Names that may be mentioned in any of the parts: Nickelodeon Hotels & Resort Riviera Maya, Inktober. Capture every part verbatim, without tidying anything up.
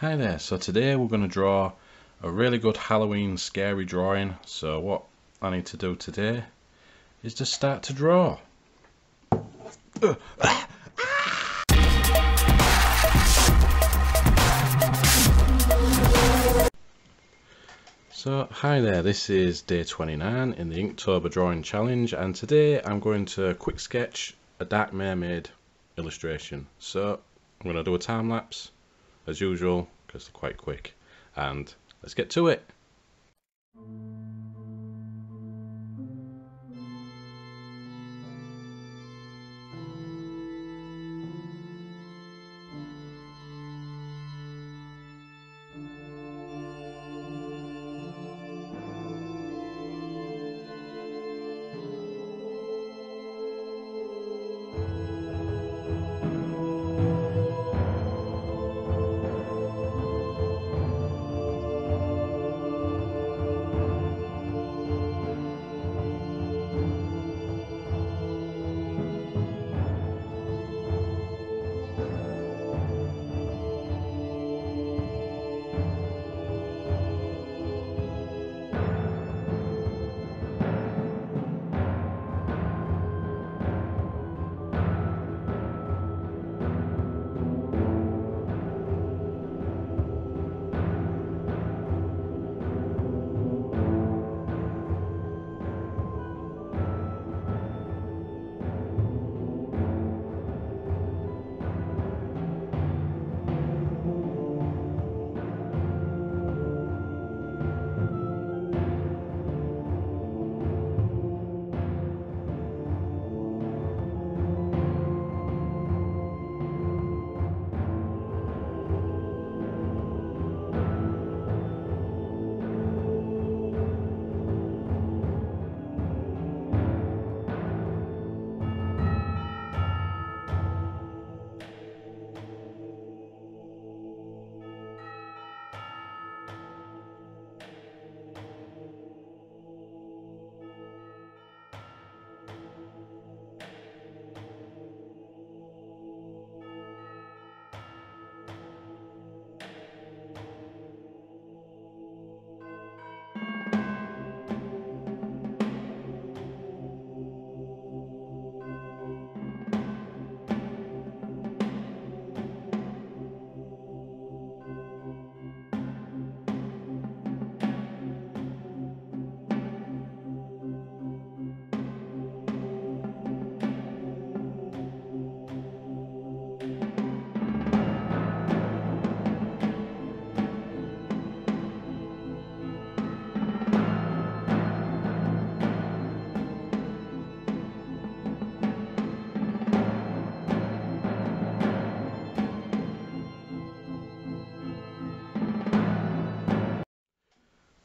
Hi there, so today we're going to draw a really good Halloween scary drawing. So what I need to do today is just start to draw. So hi there, this is day twenty-nine in the Inktober drawing challenge, and today I'm going to quick sketch a dark mermaid illustration. So I'm going to do a time lapse as usual, because they're quite quick, and let's get to it.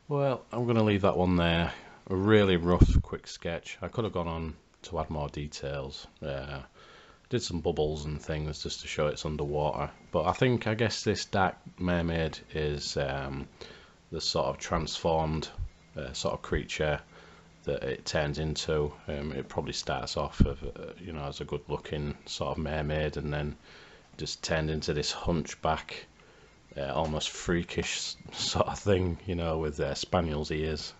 Well, I'm going to leave that one there, a really rough quick sketch. I could have gone on to add more details, uh, did some bubbles and things just to show it's underwater, but I think I guess this dark mermaid is um, the sort of transformed uh, sort of creature that it turns into. Um, it probably starts off of, uh, you know, as a good looking sort of mermaid, and then just turned into this hunchback, Uh, almost freakish sort of thing, you know, with their spaniel's ears.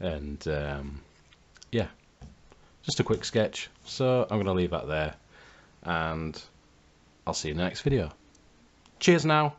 And um, yeah, just a quick sketch, so I'm going to leave that there, and I'll see you in the next video. Cheers now.